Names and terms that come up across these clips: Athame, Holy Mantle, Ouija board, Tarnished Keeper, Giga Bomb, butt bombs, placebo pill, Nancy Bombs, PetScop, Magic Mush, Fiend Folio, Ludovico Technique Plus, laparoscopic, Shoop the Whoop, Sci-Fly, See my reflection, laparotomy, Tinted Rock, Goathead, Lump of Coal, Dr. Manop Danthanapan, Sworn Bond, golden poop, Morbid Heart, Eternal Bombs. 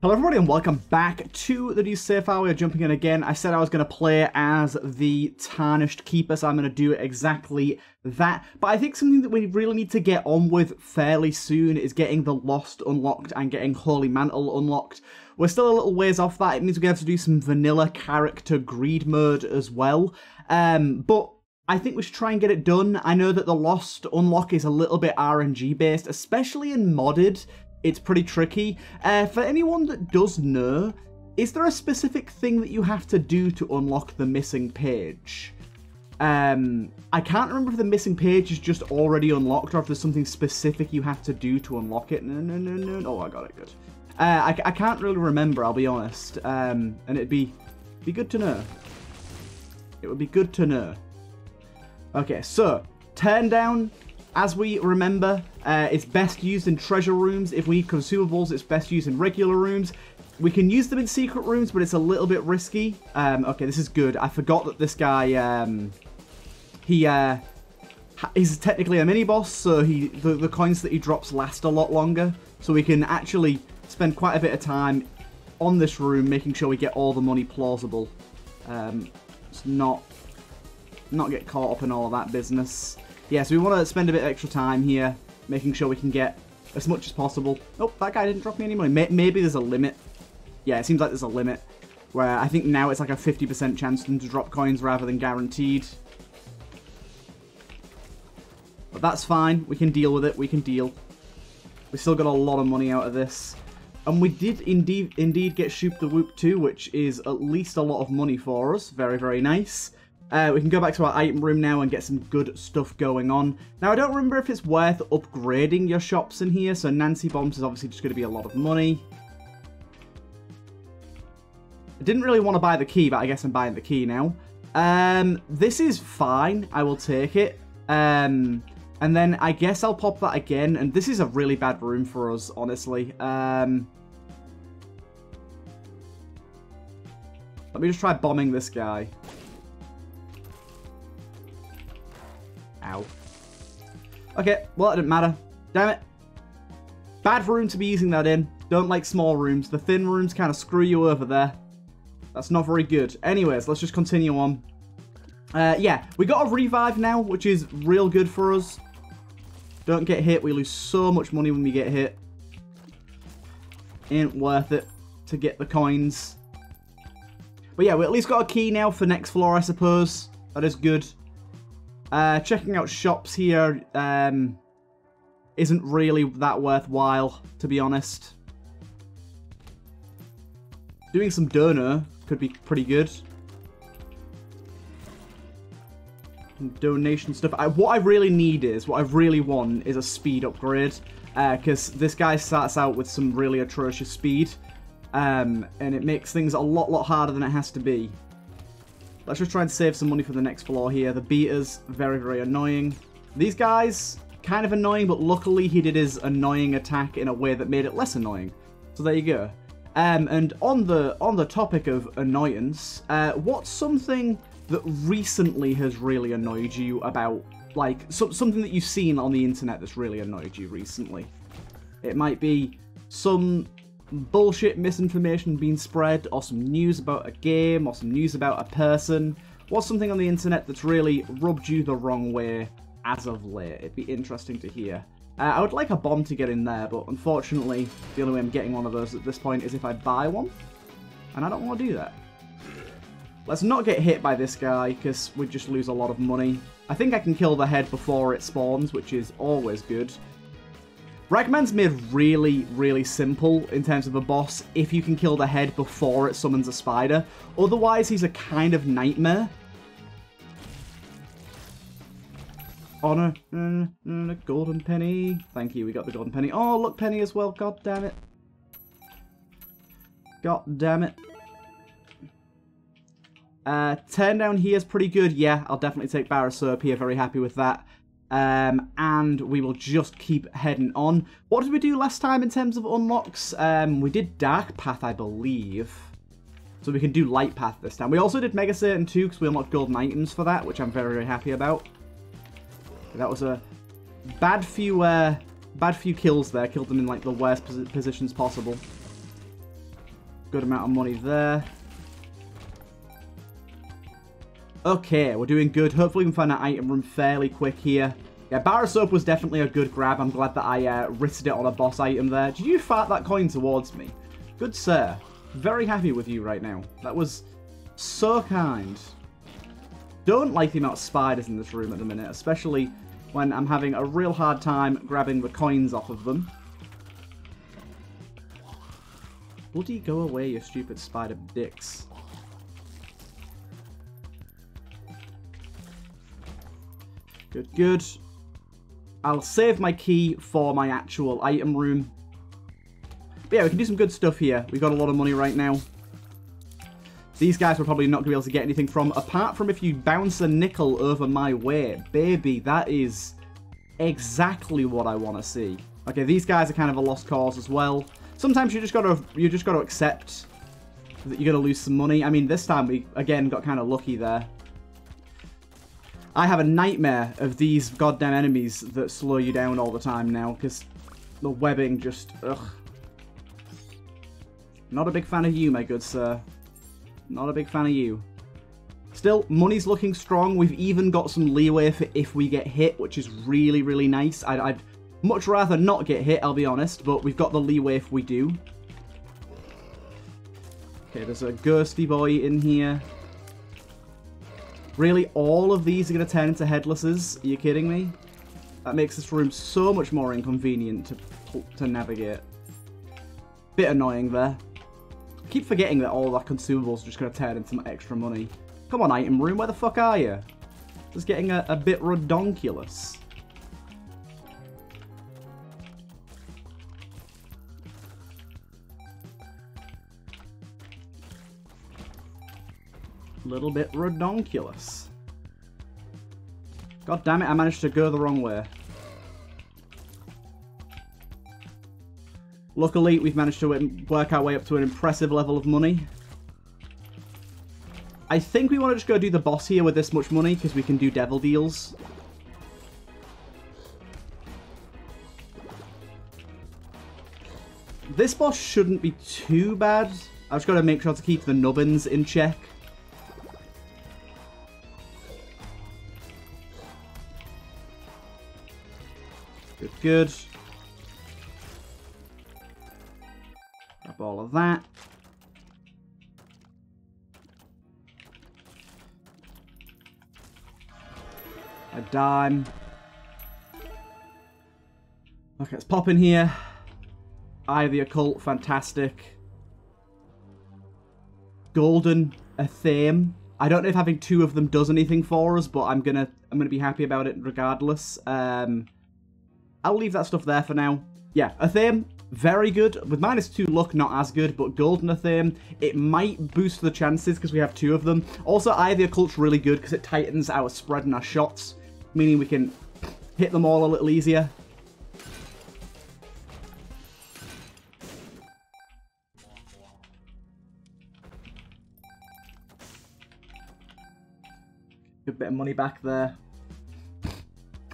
Hello everybody and welcome back to the new Sci-Fly. We're jumping in again. I said I was going to play as the Tarnished Keeper, so I'm going to do exactly that. But I think something that we really need to get on with fairly soon is getting the Lost unlocked and getting Holy Mantle unlocked. We're still a little ways off that. It means we have to do some vanilla character greed mode as well. But I think we should try and get it done. I know that the Lost unlock is a little bit RNG based, especially in modded. It's pretty tricky. For anyone that does know, is there a specific thing that you have to do to unlock the missing page? I can't remember if the missing page is just already unlocked or if there's something specific you have to do to unlock it. No. Oh, I got it. Good. I can't really remember, I'll be honest. And it'd be good to know. It would be good to know. Okay, so turn down. As we remember, it's best used in treasure rooms. If we need consumables, it's best used in regular rooms. We can use them in secret rooms, but it's a little bit risky. Okay, this is good. I forgot that this guy, he's technically a mini-boss, so the coins that he drops last a lot longer. So we can actually spend quite a bit of time on this room, making sure we get all the money plausible. Let's not get caught up in all of that business. Yeah, so we want to spend a bit of extra time here, making sure we can get as much as possible. Oh, that guy didn't drop me any money. Maybe there's a limit. Yeah, it seems like there's a limit, where I think now it's like a 50% chance for them to drop coins rather than guaranteed. But that's fine. We can deal with it. We can deal. We still got a lot of money out of this. And we did indeed get Shoop the Whoop too, which is at least a lot of money for us. Very, very nice. We can go back to our item room now and get some good stuff going on. Now, I don't remember if it's worth upgrading your shops in here, so Nancy Bombs is obviously just going to be a lot of money. I didn't really want to buy the key, but I guess I'm buying the key now. This is fine. I will take it. And then I guess I'll pop that again. And this is a really bad room for us, honestly. Let me just try bombing this guy. Ow. Okay, well, it didn't matter. Damn it. Bad room to be using that in. Don't like small rooms. The thin rooms kind of screw you over there. That's not very good. Anyways, let's just continue on. Yeah, we got a revive now, which is real good for us. Don't get hit. We lose so much money when we get hit. Ain't worth it to get the coins. But yeah, we at least got a key now for next floor, I suppose. That is good. Checking out shops here isn't really that worthwhile, to be honest. Doing some dono could be pretty good. Some donation stuff. What I really want is a speed upgrade, because this guy starts out with some really atrocious speed, and it makes things a lot harder than it has to be. Let's just try and save some money for the next floor here. The beaters, very, very annoying. These guys, kind of annoying, but luckily he did his annoying attack in a way that made it less annoying. So there you go. And on the topic of annoyance, what's something that recently has really annoyed you about, like, something that you've seen on the internet that's really annoyed you recently? It might be some bullshit misinformation being spread, or some news about a game, or some news about a person. What's something on the internet that's really rubbed you the wrong way as of late? It'd be interesting to hear. I would like a bomb to get in there, but unfortunately, the only way I'm getting one of those at this point is if I buy one, and I don't want to do that. Let's not get hit by this guy, because we just lose a lot of money. I think I can kill the head before it spawns, which is always good. Ragman's made really, really simple in terms of a boss if you can kill the head before it summons a spider. Otherwise, he's a kind of nightmare. Oh, no, golden penny. Thank you, we got the golden penny. Oh, look, penny as well. God damn it. God damn it. Turn down here is pretty good. Yeah, I'll definitely take Barra Soap here. Very happy with that. And we will just keep heading on. What did we do last time in terms of unlocks? We did Dark Path, I believe. So we can do Light Path this time. We also did Mega Satan too, because we unlocked golden items for that, which I'm very, very happy about. That was a bad few kills there. Killed them in like the worst positions possible. Good amount of money there. Okay, we're doing good. Hopefully we can find that item room fairly quick here. Yeah, bar of soap was definitely a good grab. I'm glad that I risked it on a boss item there. Did you fart that coin towards me? Good sir. Very happy with you right now. That was so kind. Don't like the amount of spiders in this room at the minute, especially when I'm having a real hard time grabbing the coins off of them. Bloody go away, you stupid spider dicks. Good, good. I'll save my key for my actual item room. But yeah, we can do some good stuff here. We've got a lot of money right now. These guys were probably not going to be able to get anything from, apart from if you bounce a nickel over my way. Baby, that is exactly what I want to see. Okay, these guys are kind of a lost cause as well. Sometimes you just got to accept that you're going to lose some money. I mean, this time we, again, got kind of lucky there. I have a nightmare of these goddamn enemies that slow you down all the time now, because the webbing just, ugh. Not a big fan of you, my good sir. Not a big fan of you. Still, money's looking strong. We've even got some leeway for if we get hit, which is really, really nice. I'd much rather not get hit, I'll be honest, but we've got the leeway if we do. Okay, there's a ghosty boy in here. Really, all of these are going to turn into headlesses? Are you kidding me? That makes this room so much more inconvenient to navigate. Bit annoying there. Keep forgetting that all of our consumables are just going to turn into extra money. Come on, item room, where the fuck are you? It's getting a bit redonkulous. Little bit redonkulous. God damn it, I managed to go the wrong way. Luckily, we've managed to work our way up to an impressive level of money. I think we want to just go do the boss here with this much money, because we can do devil deals. This boss shouldn't be too bad. I've just got to make sure to keep the nubbins in check. Good. Grab all of that. A dime. Okay, let's pop in here. Eye of the Occult, fantastic. Golden Athame. I don't know if having two of them does anything for us, but I'm gonna be happy about it regardless. I'll leave that stuff there for now. Yeah, Athame, very good. With -2 luck, not as good, but Golden Athame, it might boost the chances because we have two of them. Also, Eye of the Occult's really good because it tightens our spread and our shots, meaning we can hit them all a little easier. Good bit of money back there.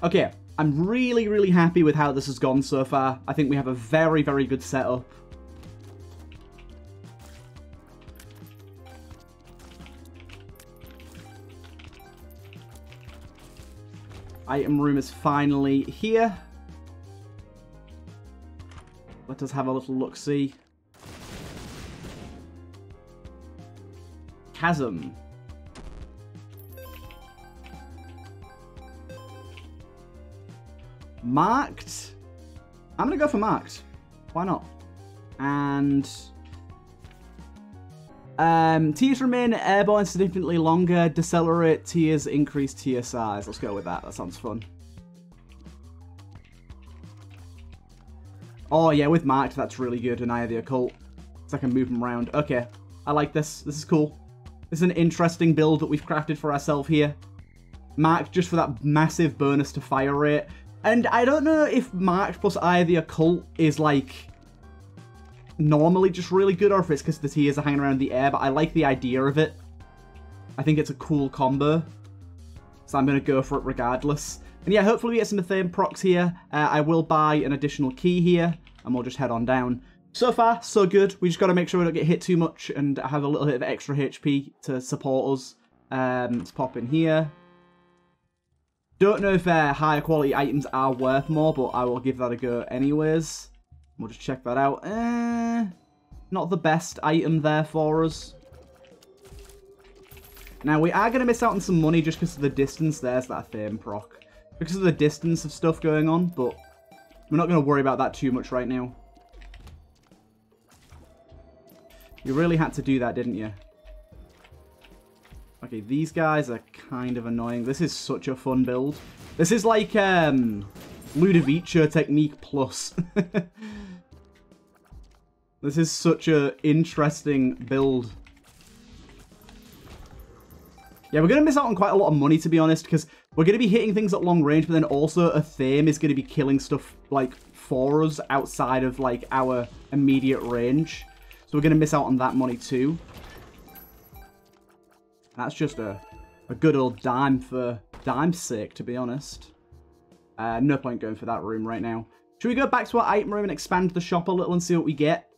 Okay. I'm really, really happy with how this has gone so far. I think we have a very, very good setup. Item room is finally here. Let us have a little look-see. Chasm. Marked? I'm going to go for marked. Why not? And... tiers remain airborne significantly longer. Decelerate tiers, increase tier size. Let's go with that. That sounds fun. Oh yeah, with marked, that's really good. And Eye of the Occult. So I can move them around. Okay. I like this. This is cool. This is an interesting build that we've crafted for ourselves here. Marked just for that massive bonus to fire rate. And I don't know if March plus Eye of the Occult is, like, normally just really good or if it's because the tiers are hanging around the air, but I like the idea of it. I think it's a cool combo, so I'm going to go for it regardless. And yeah, hopefully we get some Athame procs here. I will buy an additional key here, and we'll just head on down. So far, so good. We just got to make sure we don't get hit too much and have a little bit of extra HP to support us. Let's pop in here. Don't know if higher quality items are worth more, but I will give that a go anyways. We'll just check that out. Not the best item there for us. Now, we are going to miss out on some money just because of the distance. There's that fame proc. Because of the distance of stuff going on, but we're not going to worry about that too much right now. You really had to do that, didn't you? Okay, these guys are kind of annoying. This is such a fun build. This is like Ludovico Technique Plus. This is such a interesting build. Yeah, we're going to miss out on quite a lot of money, to be honest, because we're going to be hitting things at long range, but then also a Thame is going to be killing stuff, like, for us outside of, like, our immediate range. So we're going to miss out on that money too. That's just a good old dime for dime's sake, to be honest. No point going for that room right now. Should we go back to our item room and expand the shop a little and see what we get?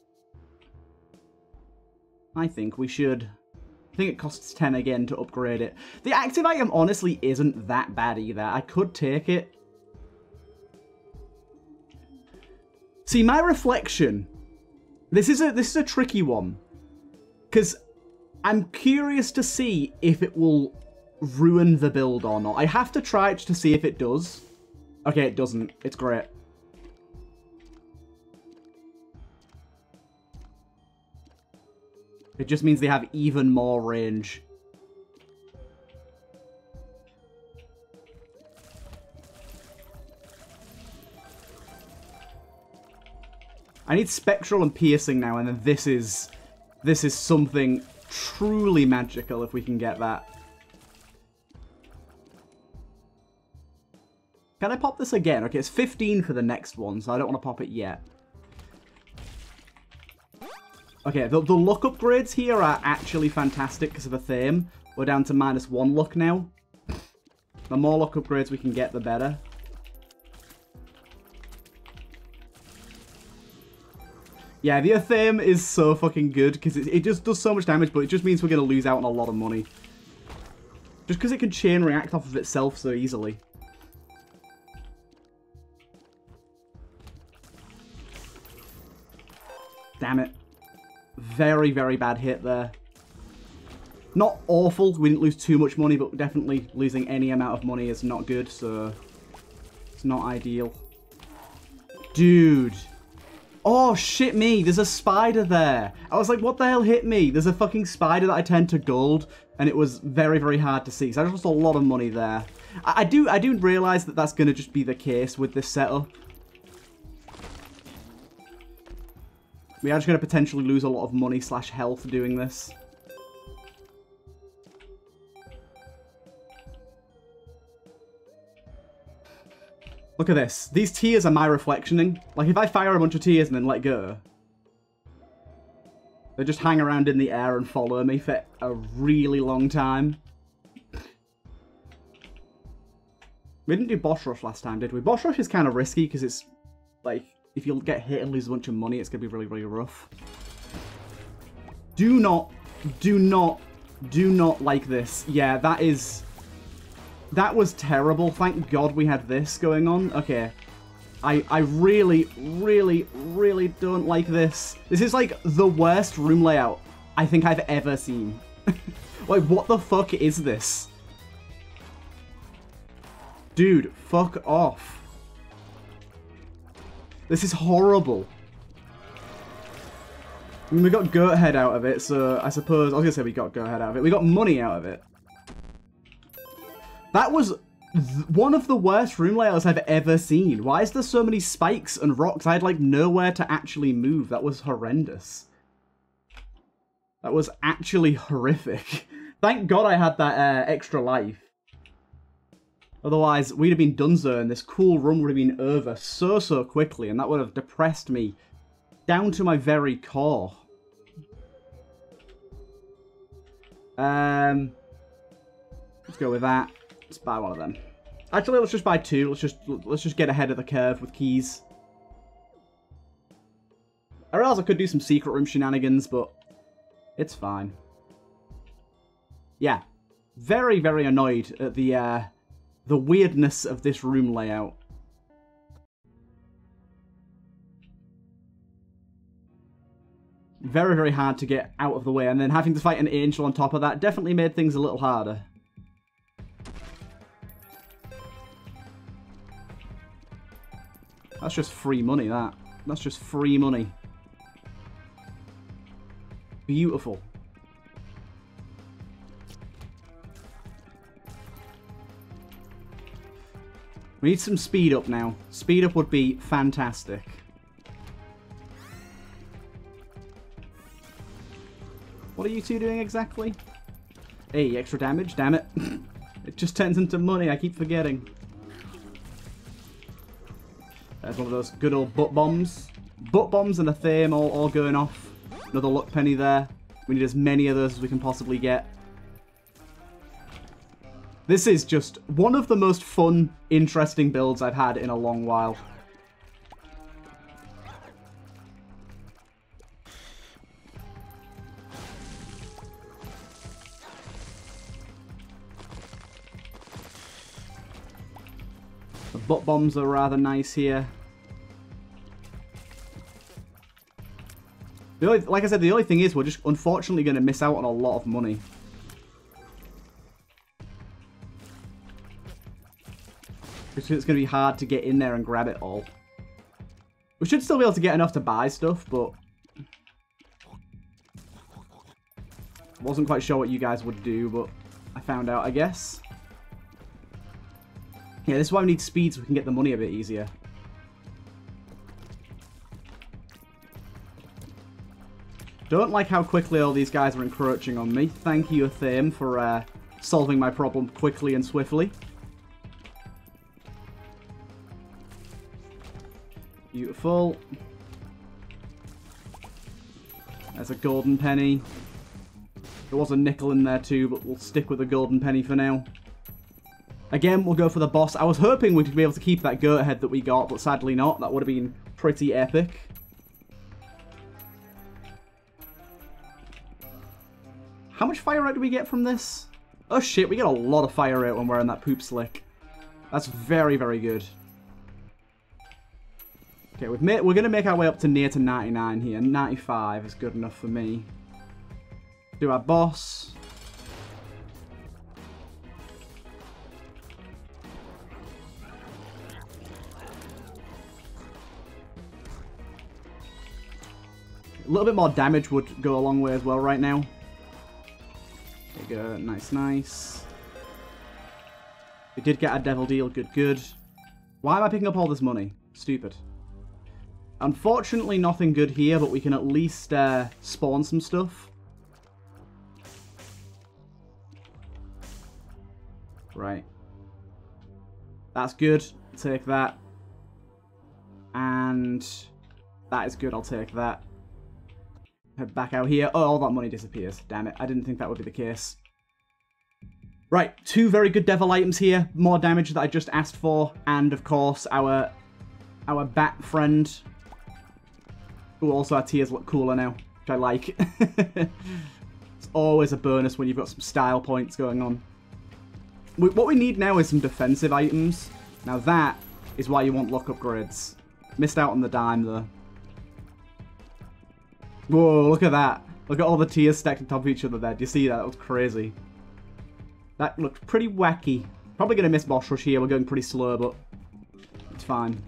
I think we should. I think it costs 10 again to upgrade it. The active item honestly isn't that bad either. I could take it. See my reflection. This is a tricky one. Because I'm curious to see if it will ruin the build or not. I have to try it to see if it does. Okay, it doesn't. It's great. It just means they have even more range. I need spectral and piercing now, and then this is something truly magical if we can get that. Can I pop this again? Okay, it's 15 for the next one, so I don't want to pop it yet. Okay, the luck upgrades here are actually fantastic because of a theme. We're down to -1 luck now. The more luck upgrades we can get, the better. Yeah, the Athame is so fucking good because it just does so much damage, but it just means we're going to lose out on a lot of money. Just because it can chain react off of itself so easily. Damn it. Very, very bad hit there. Not awful. We didn't lose too much money, but definitely losing any amount of money is not good, so it's not ideal. Dude. Oh, shit me. There's a spider there. I was like, what the hell hit me? There's a fucking spider that I turned to gold, and it was very, very hard to see. So I just lost a lot of money there. I do realize that that's going to just be the case with this setup. We are just going to potentially lose a lot of money / health doing this. Look at this. These tears are my reflectioning. Like, if I fire a bunch of tears and then let go, they just hang around in the air and follow me for a really long time. We didn't do Boss Rush last time, did we? Boss Rush is kind of risky because it's, like, if you'll get hit and lose a bunch of money, it's going to be really, really rough. Do not like this. Yeah, that is... That was terrible. Thank God we had this going on. Okay. I really, really, really don't like this. This is like the worst room layout I think I've ever seen. Like, what the fuck is this? Dude, fuck off. This is horrible. I mean, we got Goathead out of it, so I suppose... I was going to say we got Goathead out of it. We got money out of it. That was one of the worst room layouts I've ever seen. Why is there so many spikes and rocks? I had, like, nowhere to actually move. That was horrendous. That was actually horrific. Thank God I had that extra life. Otherwise, we'd have been donezo and this cool run would have been over so, so quickly. And that would have depressed me down to my very core. Let's go with that. Let's buy one of them. Actually, let's just buy two. Let's just get ahead of the curve with keys. I realize I could do some secret room shenanigans, but it's fine. Yeah. Very, very annoyed at the weirdness of this room layout. Very, very hard to get out of the way, and then having to fight an angel on top of that definitely made things a little harder. That's just free money, that. That's just free money. Beautiful. We need some speed up now. Speed up would be fantastic. What are you two doing exactly? Hey, extra damage, damn it. It just turns into money, I keep forgetting. There's one of those good old butt bombs. Butt bombs and a therm all going off. Another luck penny there. We need as many of those as we can possibly get. This is just one of the most fun, interesting builds I've had in a long while. The butt bombs are rather nice here. The only, like I said, the only thing is we're just unfortunately going to miss out on a lot of money. It's going to be hard to get in there and grab it all. We should still be able to get enough to buy stuff, but I wasn't quite sure what you guys would do, but I found out, I guess. Yeah, this is why we need speed, so we can get the money a bit easier. Don't like how quickly all these guys are encroaching on me. Thank you, Athame, for solving my problem quickly and swiftly. Beautiful. There's a golden penny. There was a nickel in there too, but we'll stick with a golden penny for now. Again, we'll go for the boss. I was hoping we'd be able to keep that goat head that we got, but sadly not. That would have been pretty epic. How much fire rate do we get from this? Oh shit, we get a lot of fire rate when we're in that poop slick. That's very, very good. Okay, we're going to make our way up to near to 99 here. 95 is good enough for me. Do our boss. A little bit more damage would go a long way as well right now. There we go. Nice, nice. We did get a devil deal. Good, good. Why am I picking up all this money? Stupid. Unfortunately, nothing good here, but we can at least spawn some stuff. Right. That's good. Take that. And that is good. I'll take that. Head back out here. Oh, all that money disappears. Damn it. I didn't think that would be the case. Right. Two very good devil items here. More damage that I just asked for. And, of course, our bat friend. Ooh, also our tears look cooler now, which I like. It's always a bonus when you've got some style points going on. What we need now is some defensive items. Now that is why you want luck upgrades. Missed out on the dime, though. Whoa, look at that. Look at all the tiers stacked on top of each other there. Do you see that? That was crazy. That looked pretty wacky. Probably going to miss boss rush here. We're going pretty slow, but it's fine.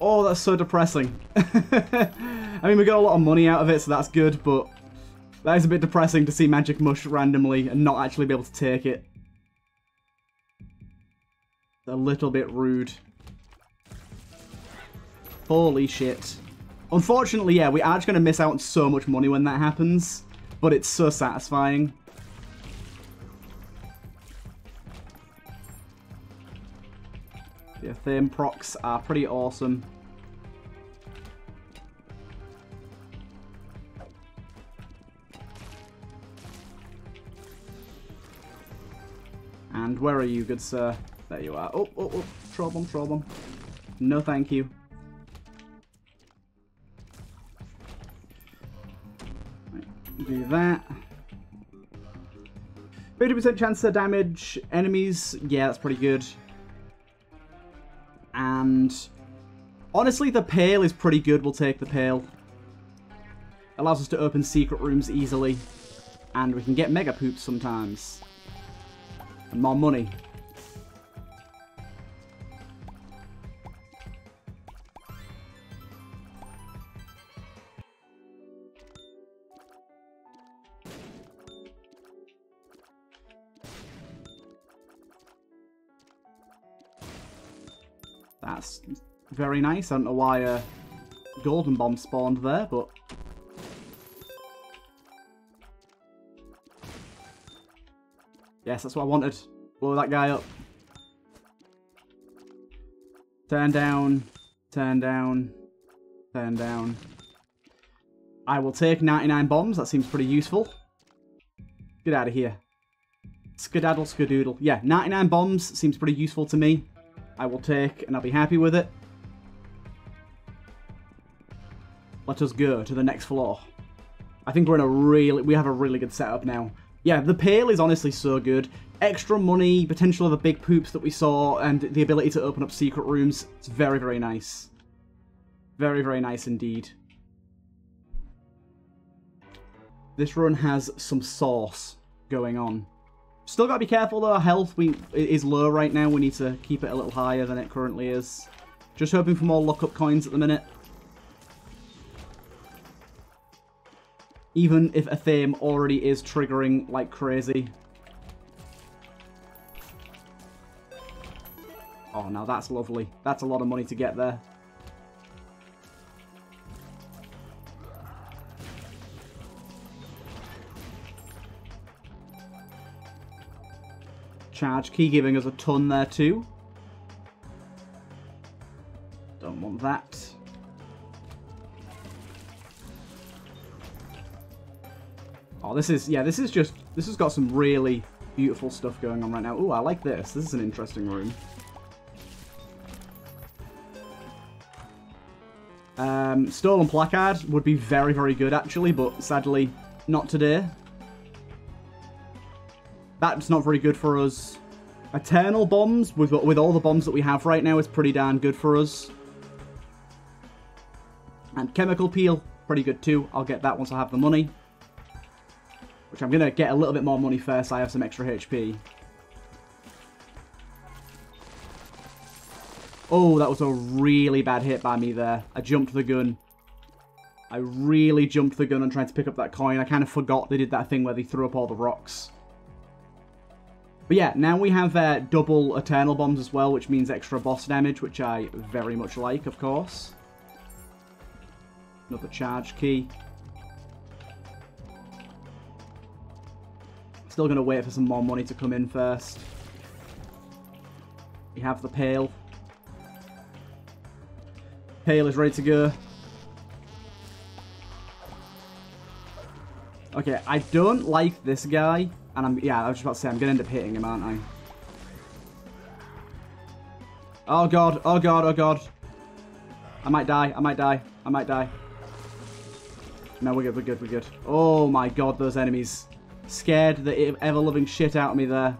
Oh, that's so depressing. I mean, we got a lot of money out of it, so that's good, but that is a bit depressing to see Magic Mush randomly and not actually be able to take it. A little bit rude. Holy shit. Unfortunately, yeah, we are just going to miss out on so much money when that happens, but it's so satisfying. The Athame procs are pretty awesome. And And where are you, good sir? There you are. Oh, oh, oh. Troll bomb, troll bomb. No thank you. Right, do that. 50% chance to damage enemies. Yeah, that's pretty good. And honestly, the pail is pretty good. We'll take the pail. Allows us to open secret rooms easily. And we can get mega poops sometimes. And more money. That's very nice. I don't know why a golden bomb spawned there, but... yes, that's what I wanted. Blow that guy up. Turn down. Turn down. Turn down. I will take 99 bombs. That seems pretty useful. Get out of here. Skedaddle, skadoodle. Yeah, 99 bombs seems pretty useful to me. I will take, and I'll be happy with it. Let us go to the next floor. I think we're in a really... we have a really good setup now. Yeah, the pail is honestly so good. Extra money, potential of the big poops that we saw, and the ability to open up secret rooms. It's very, very nice. Very, very nice indeed. This run has some sauce going on. Still gotta be careful though, our health is low right now, we need to keep it a little higher than it currently is. Just hoping for more luck-up coins at the minute. Even if a theme already is triggering like crazy. Oh, now that's lovely. That's a lot of money to get there. Charge key giving us a ton there too. Don't want that. Oh, this is, yeah, this is just, this has got some really beautiful stuff going on right now. Ooh, I like this. This is an interesting room. Stolen placard would be very, very good actually, but sadly not today. That's not very good for us. Eternal Bombs, with all the bombs that we have right now, is pretty darn good for us. And Chemical Peel, pretty good too. I'll get that once I have the money. Which I'm going to get a little bit more money first. I have some extra HP. Oh, that was a really bad hit by me there. I jumped the gun. I really jumped the gun and tried to pick up that coin. I kind of forgot they did that thing where they threw up all the rocks. But yeah, now we have double Eternal Bombs as well, which means extra boss damage, which I very much like, of course. Another charge key. Still going to wait for some more money to come in first. We have the pail. Pail is ready to go. Okay, I don't like this guy. And I was just about to say, I'm going to end up hitting him, aren't I? Oh god, oh god, oh god. I might die, I might die, I might die. No, we're good, we're good, we're good. Oh my god, those enemies. Scared the ever-loving shit out of me there.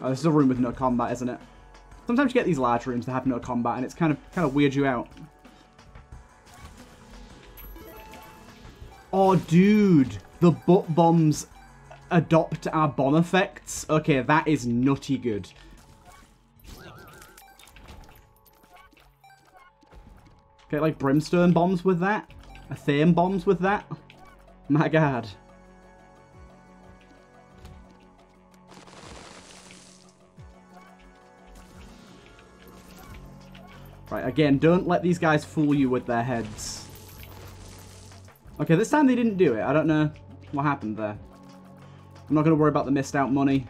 Oh, this is a room with no combat, isn't it? Sometimes you get these large rooms that have no combat, and it's kind of weird you out. Oh, dude, the butt bombs adopt our bomb effects. Okay, that is nutty good. Get, like, brimstone bombs with that. Athame bombs with that. My god. Right, again, don't let these guys fool you with their heads. Okay, this time they didn't do it. I don't know what happened there. I'm not going to worry about the missed out money.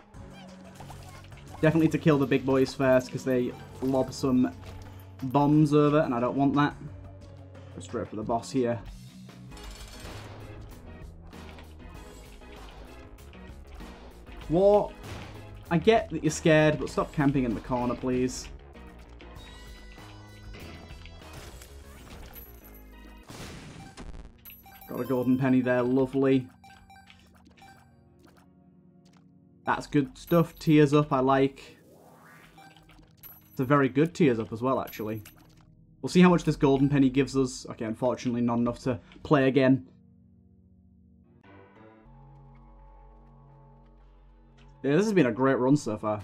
Definitely to kill the big boys first, because they lob some bombs over, and I don't want that. Go straight for the boss here. What? I get that you're scared, but stop camping in the corner, please. Got a golden penny there, lovely. That's good stuff. Tears up, I like. It's a very good tears up as well, actually. We'll see how much this golden penny gives us. Okay, unfortunately not enough to play again. Yeah, this has been a great run so far.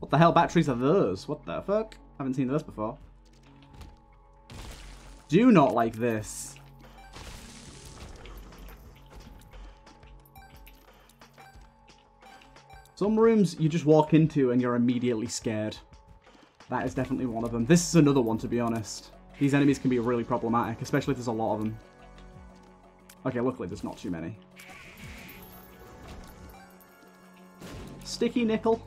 What the hell batteries are those? What the fuck? I haven't seen those before. Do not like this. Some rooms you just walk into and you're immediately scared. That is definitely one of them. This is another one, to be honest. These enemies can be really problematic, especially if there's a lot of them. Okay, luckily there's not too many. Sticky nickel.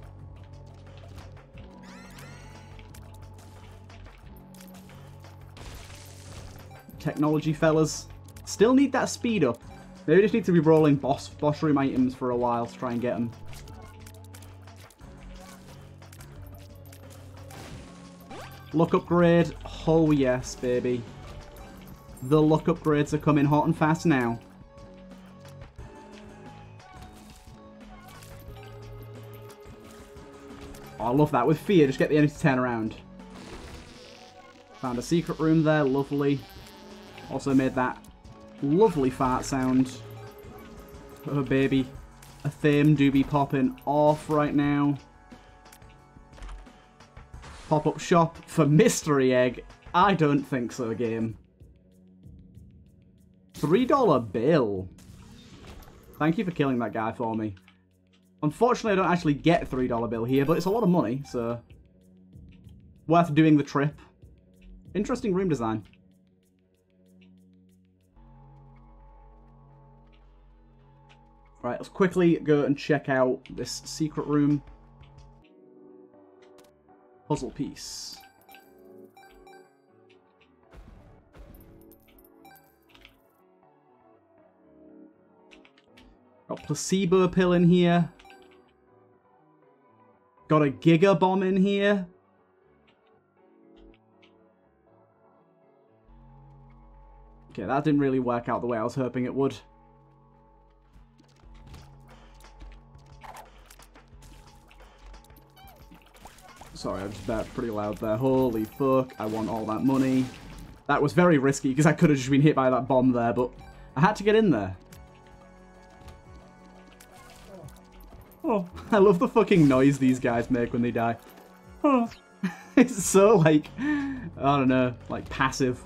Technology, fellas. Still need that speed up. Maybe just need to be rolling boss room items for a while to try and get them. Luck upgrade. Oh yes, baby. The luck upgrades are coming hot and fast now. Oh, I love that. With fear, just get the enemy to turn around. Found a secret room there. Lovely. Also made that lovely fart sound. Oh, baby. A theme do be popping off right now. Pop-up shop for mystery egg? I don't think so, game. $3 bill. Thank you for killing that guy for me. Unfortunately, I don't actually get a $3 bill here, but it's a lot of money, so... worth doing the trip. Interesting room design. Right, let's quickly go and check out this secret room. Puzzle piece. Got placebo pill in here. Got a Giga Bomb in here. Okay, that didn't really work out the way I was hoping it would. Sorry, I just burped pretty loud there. Holy fuck, I want all that money. That was very risky because I could have just been hit by that bomb there, but I had to get in there. Oh, I love the fucking noise these guys make when they die. Oh, it's so like, I don't know, like passive.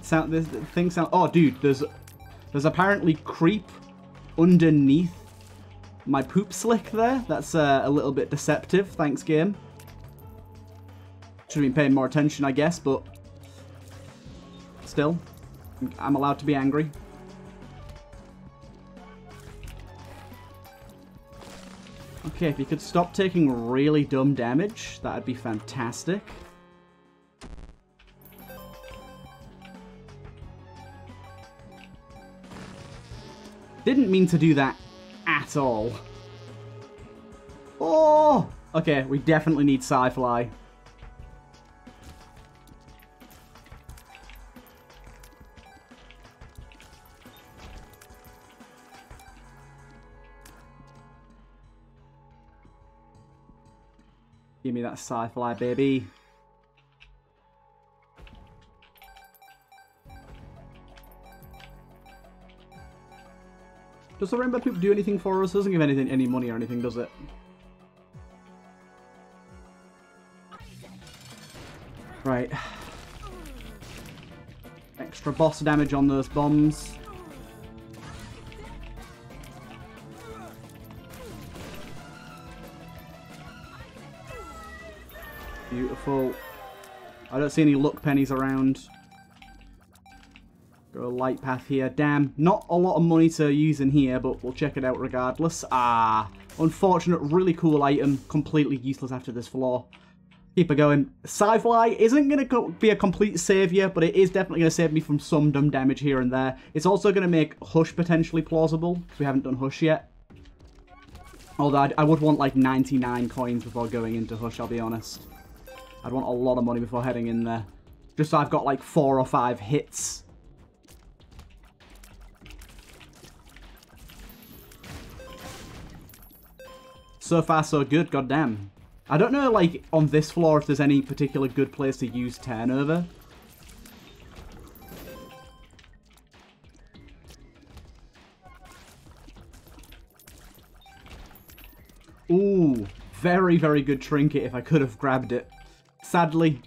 Sound, this thing sound. Oh, dude, there's apparently creep underneath my poop slick there. That's a little bit deceptive. Thanks, game. Should have been paying more attention, I guess, but still, I'm allowed to be angry. Okay, if you could stop taking really dumb damage, that'd be fantastic. Didn't mean to do that at all. Oh! Okay, we definitely need Sci-Fly. Give me that Sci-Fly, baby. Does the Rainbow Poop do anything for us? Doesn't give anything any money or anything, does it? Right. Extra boss damage on those bombs. Beautiful. I don't see any luck pennies around. Go light path here. Damn, not a lot of money to use in here, but we'll check it out regardless. Ah, unfortunate, really cool item. Completely useless after this floor. keep it going. Sci-Fly isn't going to be a complete saviour, but it is definitely going to save me from some dumb damage here and there. It's also going to make Hush potentially plausible, because we haven't done Hush yet. Although I would want like 99 coins before going into Hush, I'll be honest. I'd want a lot of money before heading in there. Just so I've got like 4 or 5 hits. So far, so good, goddamn. I don't know, like, on this floor if there's any particular good place to use turnover. Ooh, very, very good trinket if I could have grabbed it. Sadly,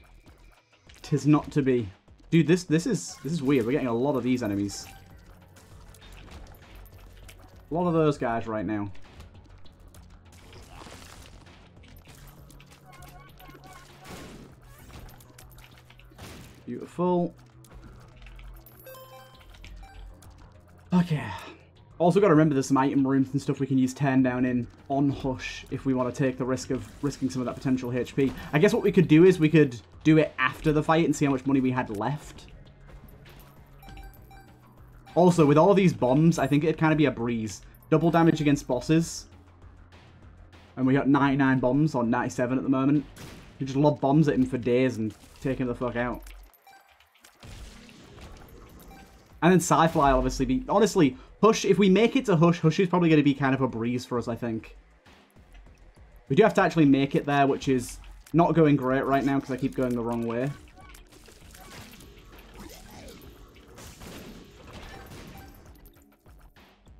'tis not to be. Dude, this is weird. We're getting a lot of these enemies. A lot of those guys right now. Beautiful. Okay. Also got to remember there's some item rooms and stuff we can use turn down in on Hush if we want to take the risk of risking some of that potential HP. I guess what we could do is we could do it after the fight and see how much money we had left. Also, with all these bombs, I think it'd kind of be a breeze. Double damage against bosses. And we got 99 bombs, or 97 at the moment. You just lob bombs at him for days and take him the fuck out. And then Sci-Fly will obviously be... Honestly, Hush, if we make it to Hush, Hush is probably going to be kind of a breeze for us, I think. We do have to actually make it there, which is not going great right now because I keep going the wrong way.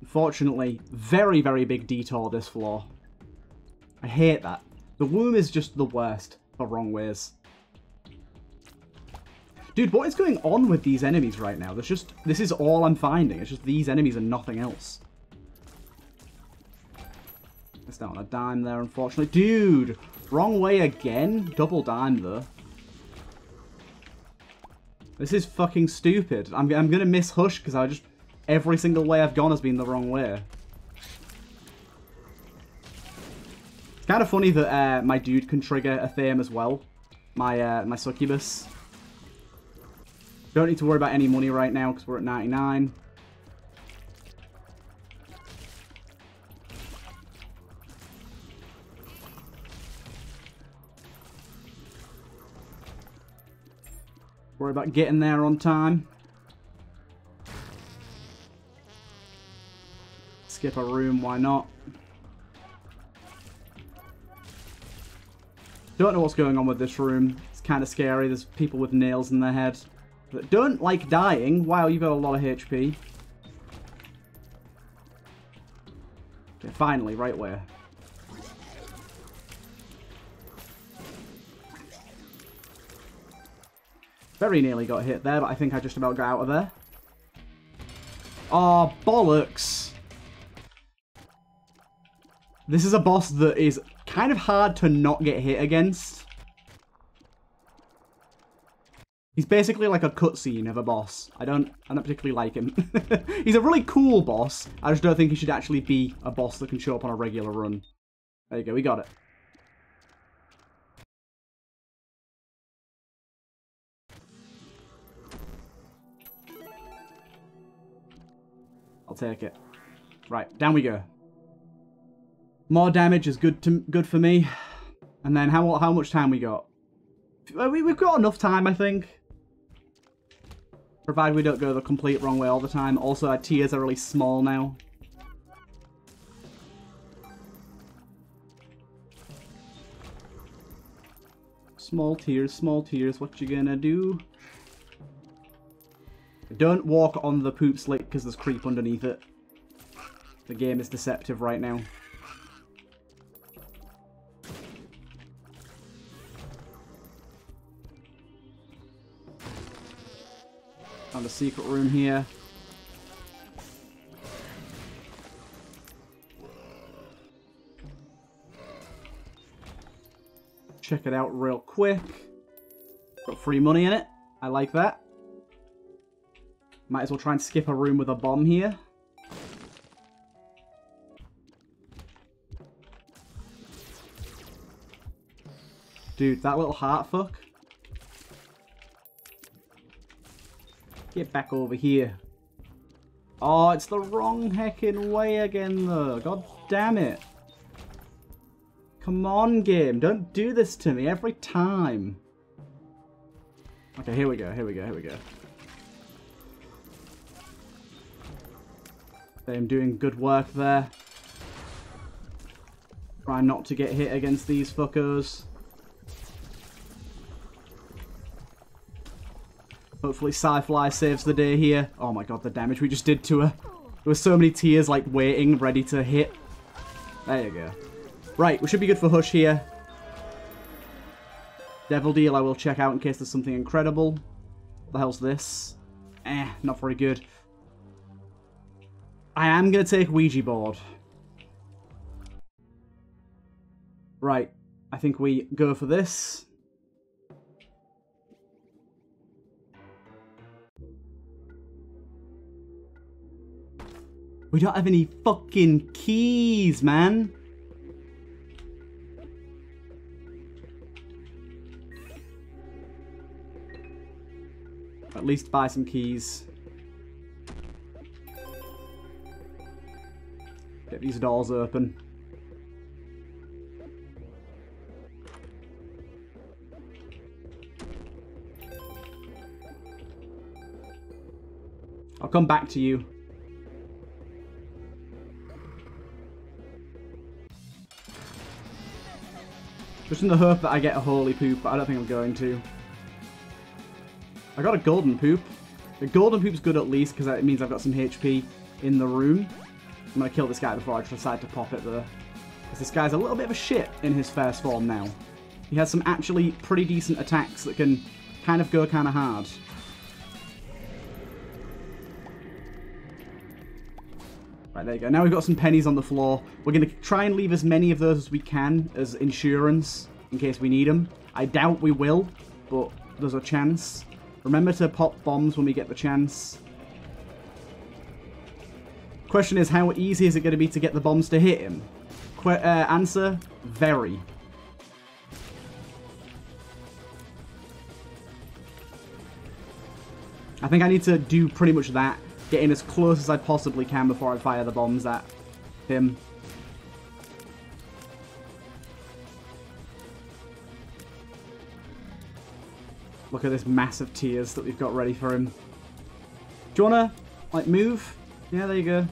Unfortunately, very, very big detour this floor. I hate that. The womb is just the worst for wrong ways. Dude, what is going on with these enemies right now? There's just... This is all I'm finding. It's just these enemies and nothing else. It's down on a dime there, unfortunately. Dude! Wrong way again? Double dime, though. This is fucking stupid. I'm gonna miss Hush, because I just... Every single way I've gone has been the wrong way. It's kind of funny that my dude can trigger a Thame as well. My Succubus. Don't need to worry about any money right now because we're at 99. Worry about getting there on time. Skip a room, why not? Don't know what's going on with this room. It's kind of scary. There's people with nails in their head. That don't like dying. Wow, you've got a lot of HP. Okay, finally, right where? Very nearly got hit there, but I think I just about got out of there. Oh, bollocks. This is a boss that is kind of hard to not get hit against. He's basically like a cutscene of a boss. I don't particularly like him. He's a really cool boss. I just don't think he should actually be a boss that can show up on a regular run. There you go, we got it. I'll take it. Right, down we go. More damage is good for me. And then how much time we got? We've got enough time, I think. Provided we don't go the complete wrong way all the time. Also, our tiers are really small now. Small tiers, what you gonna do? Don't walk on the poop slick because there's creep underneath it. The game is deceptive right now. Found a secret room here. Check it out real quick. Got free money in it. I like that. Might as well try and skip a room with a bomb here. Dude, that little heart fuck. Get back over here. Oh, it's the wrong heckin' way again, though. God damn it. Come on, game. Don't do this to me every time. Okay, here we go, here we go, here we go. I'm doing good work there. Try not to get hit against these fuckers. Hopefully Sci-Fly saves the day here. Oh my god, the damage we just did to her. There were so many tiers like waiting, ready to hit. There you go. Right, we should be good for Hush here. Devil Deal I will check out in case there's something incredible. What the hell's this? Eh, not very good. I am going to take Ouija board. Right, I think we go for this. We don't have any fucking keys, man. At least buy some keys. Get these doors open. I'll come back to you. Just in the hope that I get a holy poop, but I don't think I'm going to. I got a golden poop. The golden poop's good at least, because it means I've got some HP in the room. I'm going to kill this guy before I decide to pop it though. Because this guy's a little bit of a shit in his first form now. He has some actually pretty decent attacks that can kind of go kind of hard. Right, there you go. Now we've got some pennies on the floor. We're going to try and leave as many of those as we can as insurance in case we need them. I doubt we will, but there's a chance. Remember to pop bombs when we get the chance. Question is, how easy is it going to be to get the bombs to hit him? Answer, very. I think I need to do pretty much that. Get in as close as I possibly can before I fire the bombs at him. Look at this mass of tears that we've got ready for him. Do you wanna, like, move? Yeah, there you go.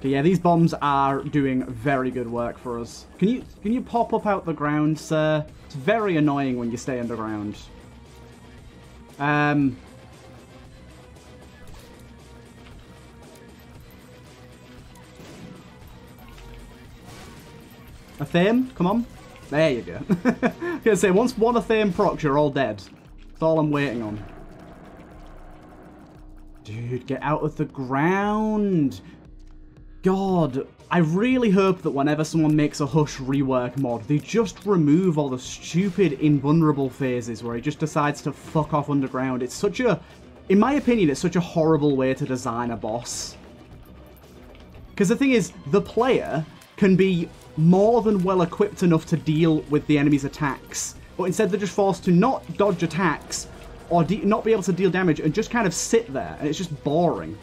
Okay, yeah, these bombs are doing very good work for us. Can you pop up out the ground, sir? It's very annoying when you stay underground. A Thame, come on. There you go. I was gonna say, once one a Thame procs, you're all dead. That's all I'm waiting on. Dude, get out of the ground. God, I really hope that whenever someone makes a Hush rework mod, they just remove all the stupid invulnerable phases where he just decides to fuck off underground. It's such a, in my opinion, it's such a horrible way to design a boss. Because the thing is, the player can be more than well equipped enough to deal with the enemy's attacks, but instead they're just forced to not dodge attacks or not be able to deal damage and just kind of sit there, and it's just boring.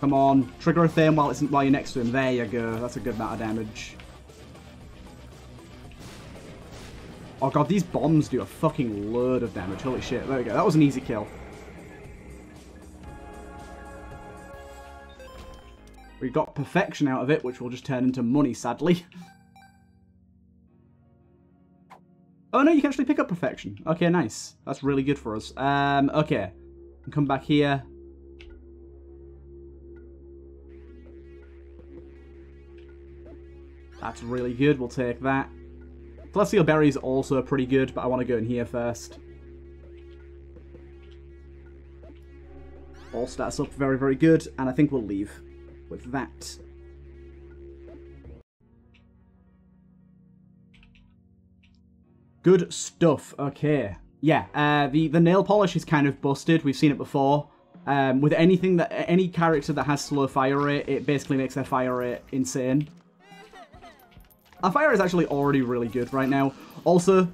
Come on, trigger a Thame while you're next to him. There you go, that's a good amount of damage. Oh god, these bombs do a fucking load of damage. Holy shit, there we go. That was an easy kill. We got perfection out of it, which will just turn into money, sadly. Oh no, you can actually pick up perfection. Okay, nice. That's really good for us. Okay. Come back here. That's really good. We'll take that. Glacier Berry is also pretty good, but I want to go in here first. All stats up very, very good, and I think we'll leave with that. Good stuff. Okay. Yeah, the nail polish is kind of busted. We've seen it before. With anything that any character that has slow fire rate, it basically makes their fire rate insane. Our fire is actually already really good right now. Also,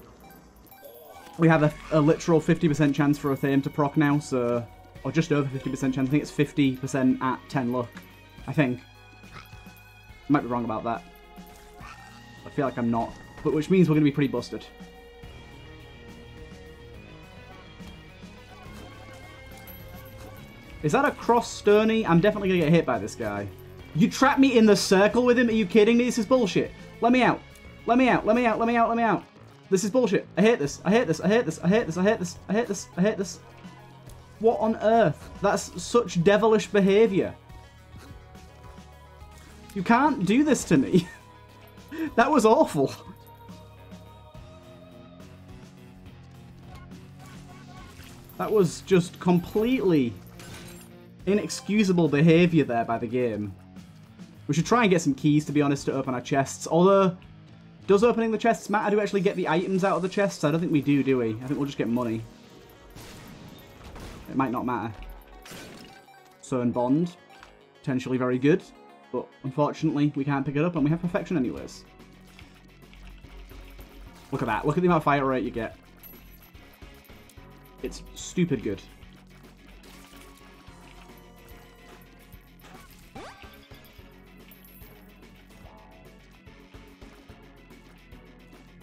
we have a literal 50% chance for a Thame to proc now, so... Or just over 50% chance. I think it's 50% at 10 luck. I think. Might be wrong about that. I feel like I'm not. But which means we're going to be pretty busted. Is that a cross Sturny? I'm definitely going to get hit by this guy. You trapped me in the circle with him? Are you kidding me? This is bullshit. Let me out. Let me out. Let me out. Let me out. Let me out. This is bullshit. I hate this. I hate this. I hate this. I hate this. I hate this. I hate this. I hate this. What on earth? That's such devilish behavior. You can't do this to me. That was awful. That was just completely inexcusable behavior there by the game. We should try and get some keys, to be honest, to open our chests. Although, does opening the chests matter? Do we actually get the items out of the chests? I don't think we do we? I think we'll just get money. It might not matter. Sworn Bond. Potentially very good. But unfortunately, we can't pick it up and we have perfection anyways. Look at that. Look at the amount of fire rate you get. It's stupid good.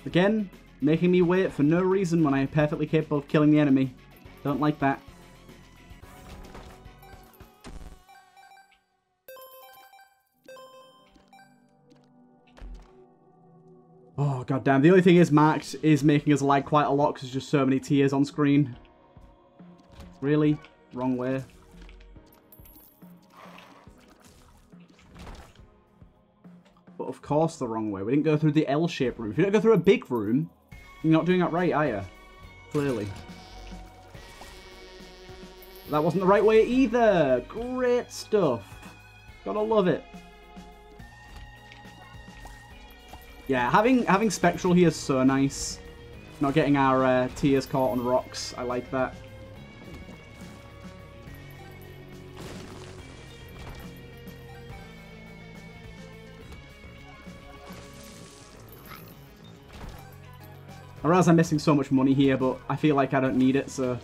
Again, making me wait for no reason when I am perfectly capable of killing the enemy. Don't like that. Oh, goddamn. The only thing is, Marked is making us lag quite a lot because there's just so many tiers on screen. Really? Wrong way. But of course the wrong way. We didn't go through the L-shaped room. If you don't go through a big room, you're not doing it right, are you? Clearly. That wasn't the right way either. Great stuff. Gotta love it. Yeah, having Spectral here is so nice. Not getting our tears caught on rocks. I like that. I realize I'm missing so much money here, but I feel like I don't need it, so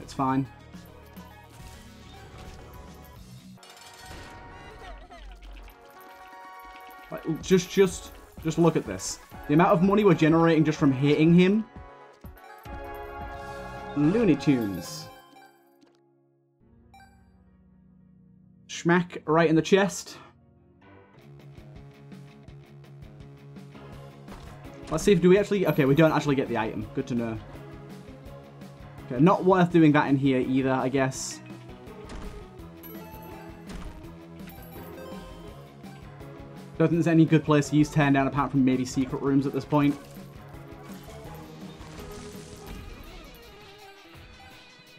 it's fine. Like, just look at this. The amount of money we're generating just from hitting him. Looney Tunes. Schmack right in the chest. Let's see if do we actually... Okay, we don't actually get the item. Good to know. Okay, not worth doing that in here either, I guess. I don't think there's any good place to use Turn Down apart from maybe secret rooms at this point.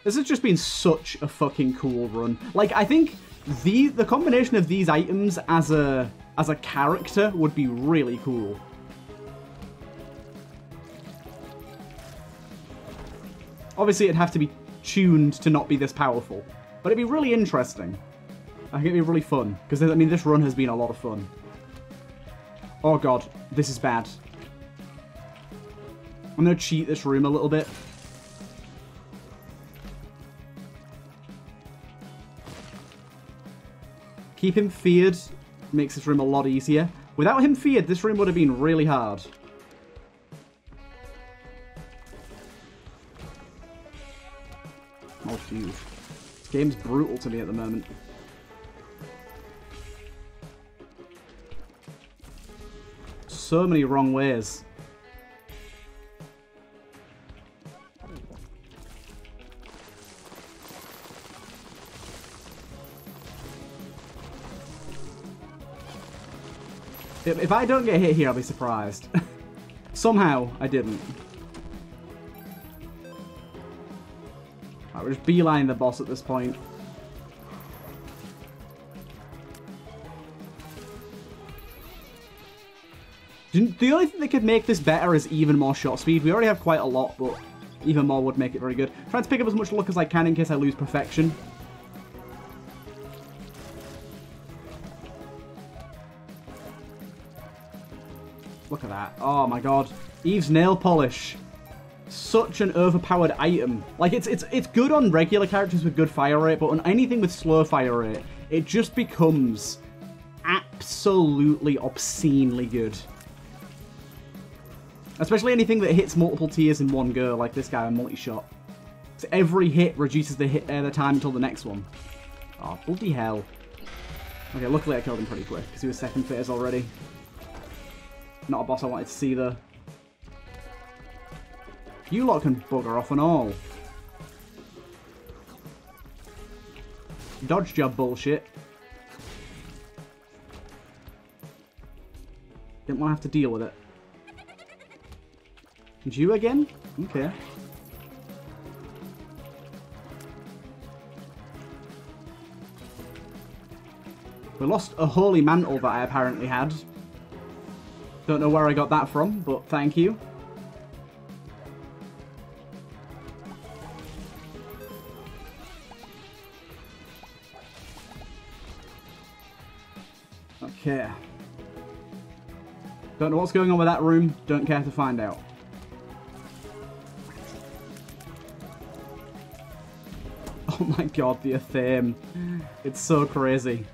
This has just been such a fucking cool run. Like, I think the combination of these items as a character would be really cool. Obviously, it'd have to be tuned to not be this powerful, but it'd be really interesting. I think it'd be really fun because I mean, this run has been a lot of fun. Oh god, this is bad. I'm gonna cheat this room a little bit. Keep him feared makes this room a lot easier. Without him feared, this room would have been really hard. Oh, dude. This game's brutal to me at the moment. So many wrong ways. If I don't get hit here, I'll be surprised. Somehow, I didn't. Right, we're just beelining the boss at this point. The only thing that could make this better is even more shot speed. We already have quite a lot, but even more would make it very good. Trying to pick up as much luck as I can in case I lose perfection. Look at that. Oh my god. Eve's nail polish. Such an overpowered item. Like, it's good on regular characters with good fire rate, but on anything with slow fire rate, it just becomes absolutely obscenely good. Especially anything that hits multiple tiers in one go, like this guy on multi-shot. So every hit reduces the time until the next one. Oh, bloody hell. Okay, luckily I killed him pretty quick, because he was second phase already. Not a boss I wanted to see, though. You lot can bugger off and all. Dodge job bullshit. Didn't want to have to deal with it. And you again? Okay. We lost a Holy Mantle that I apparently had. Don't know where I got that from, but thank you. Okay. Don't know what's going on with that room. Don't care to find out. Oh my god, the Athame. It's so crazy.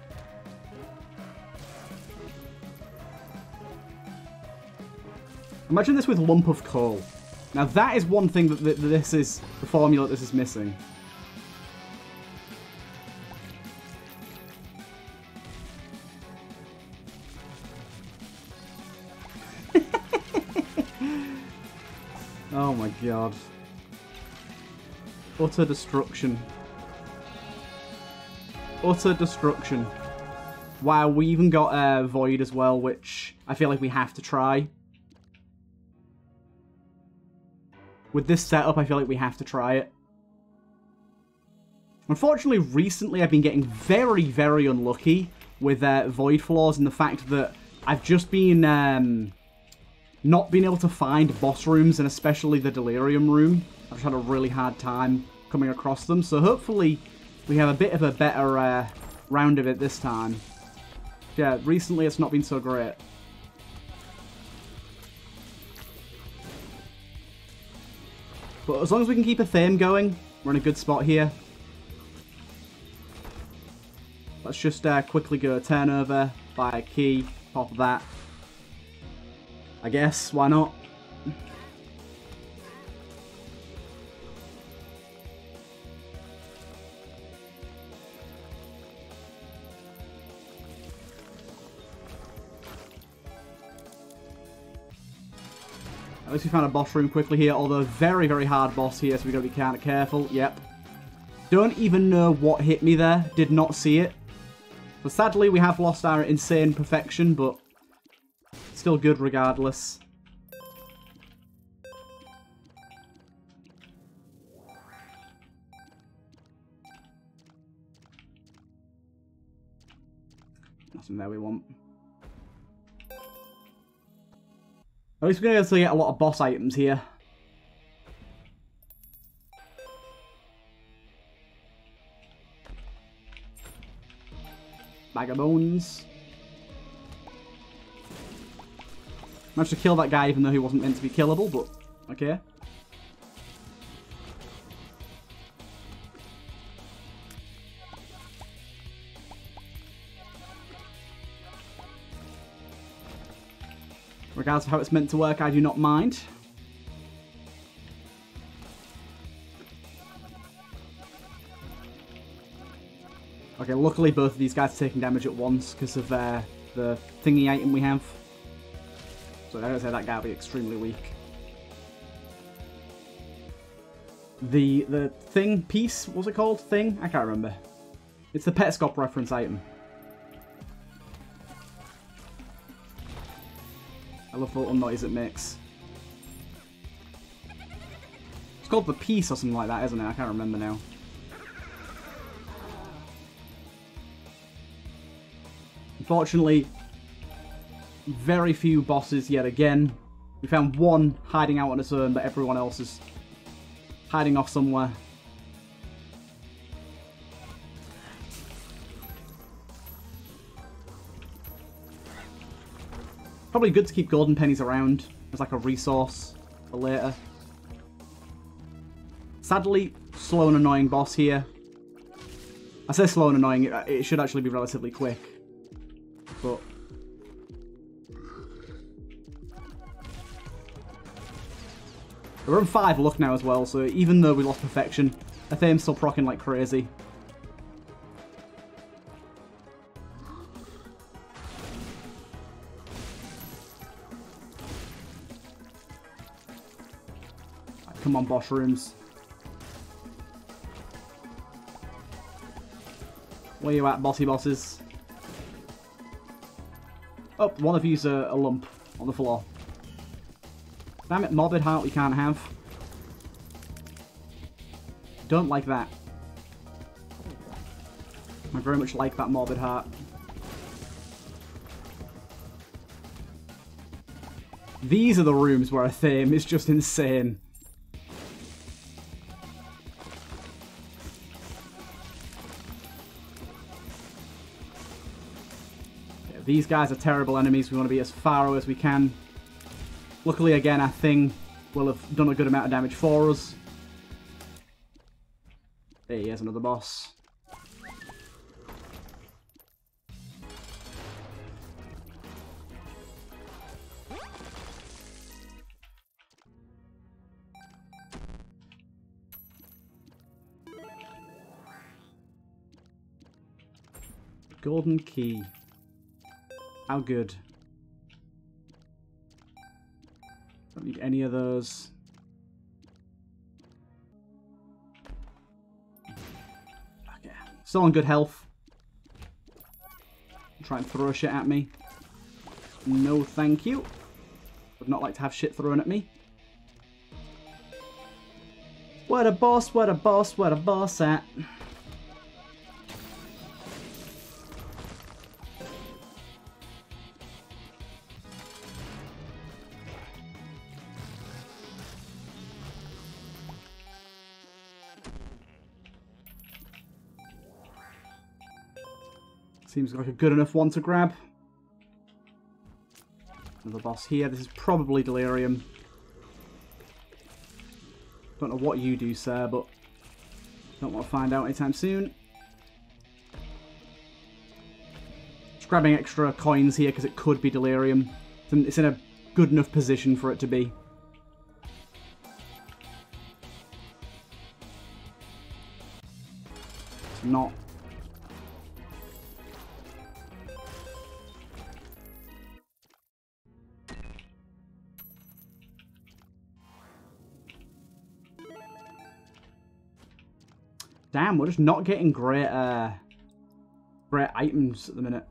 Imagine this with Lump of Coal. Now that is one thing that this is, the formula that this is missing. Oh my god. Utter destruction. Utter destruction. Wow, we even got a Void as well, which I feel like we have to try. With this setup, I feel like we have to try it. Unfortunately, recently I've been getting very, very unlucky with Void floors and the fact that I've just been not been able to find boss rooms, and especially the Delirium room. I've just had a really hard time coming across them, so hopefully we have a bit of a better round of it this time. Yeah, recently it's not been so great. But as long as we can keep a theme going, we're in a good spot here. Let's just quickly go turn over, buy a key, pop that. I guess, why not? At least we found a boss room quickly here, although very, very hard boss here, so we got to be kind of careful. Yep. Don't even know what hit me there. Did not see it. But sadly, we have lost our insane perfection, but still good regardless. Nothing there we want. At least we're going to be able to get a lot of boss items here. Bag of bones. Managed to kill that guy even though he wasn't meant to be killable, but okay. Regardless of how it's meant to work, I do not mind. Okay, luckily both of these guys are taking damage at once because of the thingy item we have. So I don't say that guy will be extremely weak. The thing piece, what's it called? Thing? I can't remember. It's the PetScop reference item. I love the little noise it makes. It's called the piece or something like that, isn't it? I can't remember now. Unfortunately, very few bosses yet again. We found one hiding out on its own, but everyone else is hiding off somewhere. Probably good to keep golden pennies around as like a resource for later. Sadly, slow and annoying boss here. I say slow and annoying, it should actually be relatively quick. But we're on 5 luck now as well, so even though we lost perfection, I think I'm still proccing like crazy. Right, come on, boss rooms. Where you at, bossy bosses? Oh, one of you's a lump on the floor. Damn it, Morbid Heart we can't have. Don't like that. I very much like that Morbid Heart. These are the rooms where a theme is just insane. These guys are terrible enemies. We want to be as far away as we can. Luckily, again, our thing will have done a good amount of damage for us. There he is, another boss. Golden key. How good. Don't need any of those. Okay. Still on good health. Try and throw shit at me. No thank you. Would not like to have shit thrown at me. Where the boss, where the boss, where the boss at? Seems like a good enough one to grab. Another boss here. This is probably Delirium. Don't know what you do, sir, but don't want to find out anytime soon. Just grabbing extra coins here because it could be Delirium. It's in a good enough position for it to be. It's not. Damn, we're just not getting great, great items at the minute.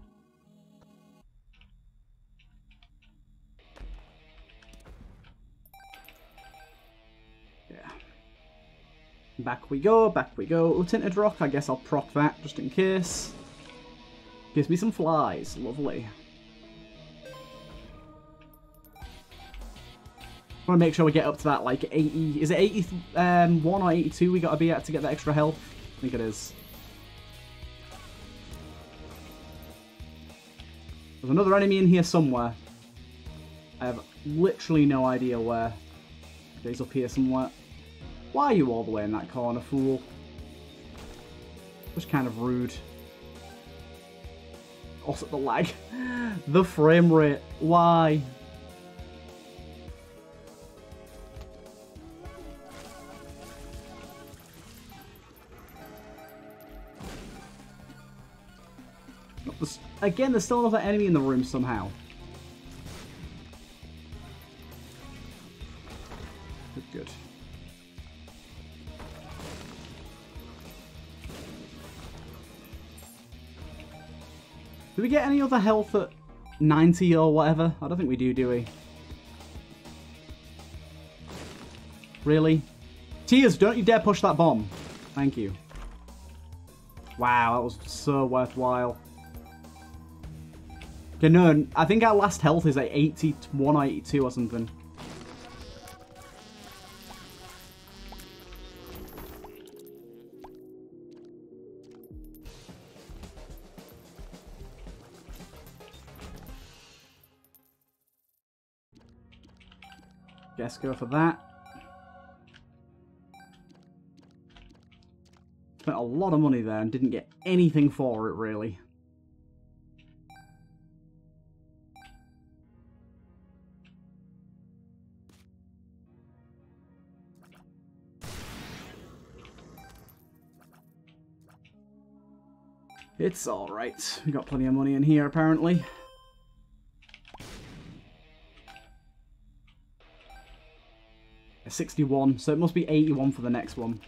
Yeah. Back we go, back we go. Oh, Tinted Rock, I guess I'll proc that just in case. Gives me some flies, lovely. I want to make sure we get up to that, like, 80... Is it 81 or 82 we got to be at to get that extra health? I think it is. There's another enemy in here somewhere. I have literally no idea where. He's up here somewhere. Why are you all the way in that corner, fool? Just kind of rude. Also, the lag. The frame rate. Why? Again, there's still another enemy in the room somehow. Good, good. Do we get any other health at 90 or whatever? I don't think we do we? Really? Tears, don't you dare push that bomb. Thank you. Wow, that was so worthwhile. Okay, no, I think our last health is like 81, 82 or something. Guess go for that. Spent a lot of money there and didn't get anything for it, really. It's alright. We got plenty of money in here, apparently. A 61, so it must be 81 for the next one.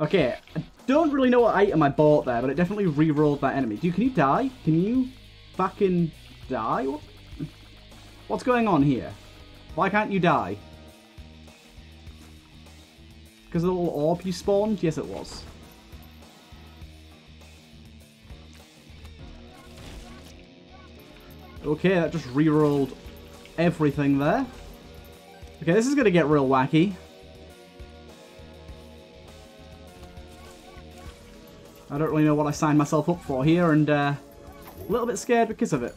Okay, I don't really know what item I bought there, but it definitely re-rolled that enemy. Can you die? Can you fucking die? What's going on here? Why can't you die? Because of the little orb you spawned? Yes, it was. Okay, that just re-rolled everything there. Okay, this is going to get real wacky. I don't really know what I signed myself up for here, and a little bit scared because of it.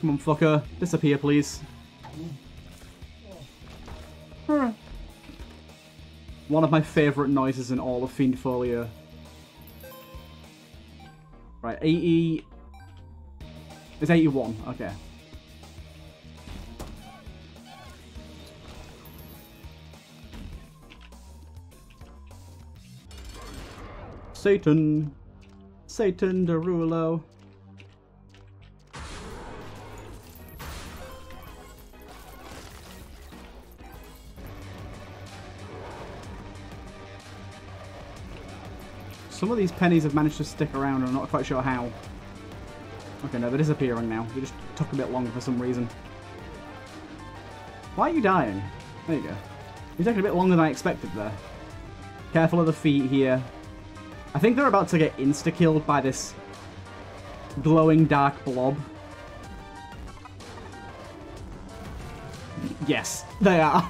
Come on, fucker. Disappear, please. One of my favourite noises in all of Fiend Folio. Right, 80... It's 81, okay. Satan. Satan Derulo. Some of these pennies have managed to stick around, and I'm not quite sure how. Okay, no, they're disappearing now. They just took a bit long for some reason. Why are you dying? There you go. You're taking a bit longer than I expected there. Careful of the feet here. I think they're about to get insta-killed by this glowing dark blob. Yes, they are.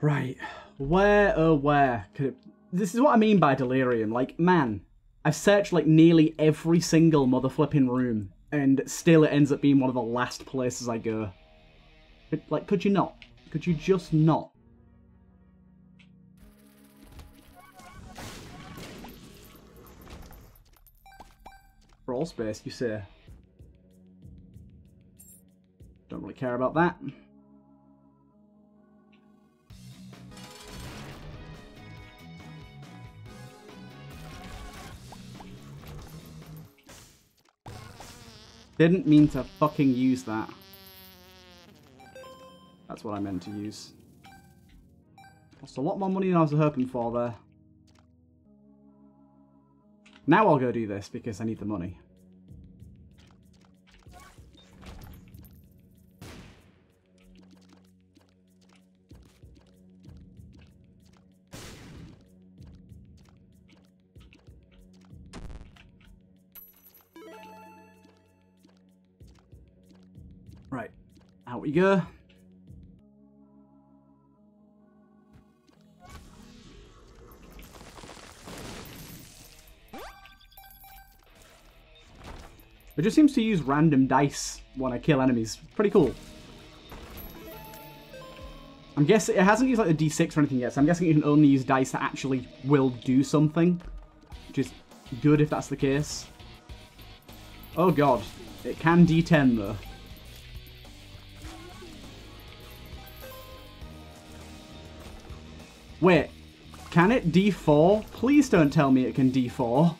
Right, where could it... This is what I mean by delirium. Like, man, I've searched, like, nearly every single motherflipping room, and still it ends up being one of the last places I go. Like, could you not? Could you just not? Brawl space, you say? Don't really care about that. Didn't mean to fucking use that. That's what I meant to use. Lost a lot more money than I was hoping for there. Now I'll go do this because I need the money. We go. It just seems to use random dice when I kill enemies. Pretty cool. I'm guessing it hasn't used like the D6 or anything yet, so I'm guessing you can only use dice that actually will do something, which is good if that's the case. Oh god, it can D10 though. Wait, Can it defall? Please don't tell me it can defall.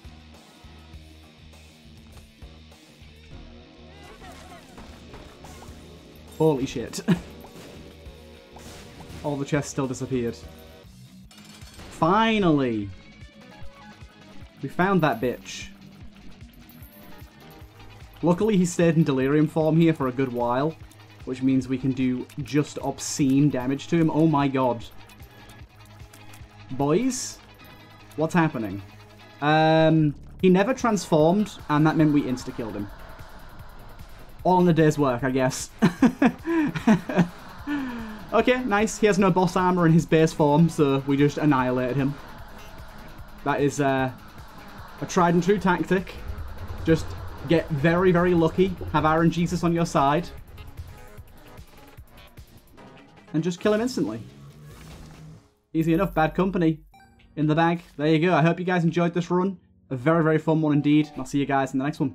Holy shit. All the chests still disappeared. Finally! We found that bitch. Luckily he stayed in delirium form here for a good while, which means we can do just obscene damage to him. Oh my god. Boys? What's happening? He never transformed, and that meant we insta-killed him. All in the day's work, I guess. Okay, nice. He has no boss armor in his base form, so we just annihilated him. That is a tried and true tactic. Just get very, very lucky. Have Aaron Jesus on your side. And just kill him instantly. Easy enough. Bad Company in the bag. There you go. I hope you guys enjoyed this run. A very, very fun one indeed. I'll see you guys in the next one.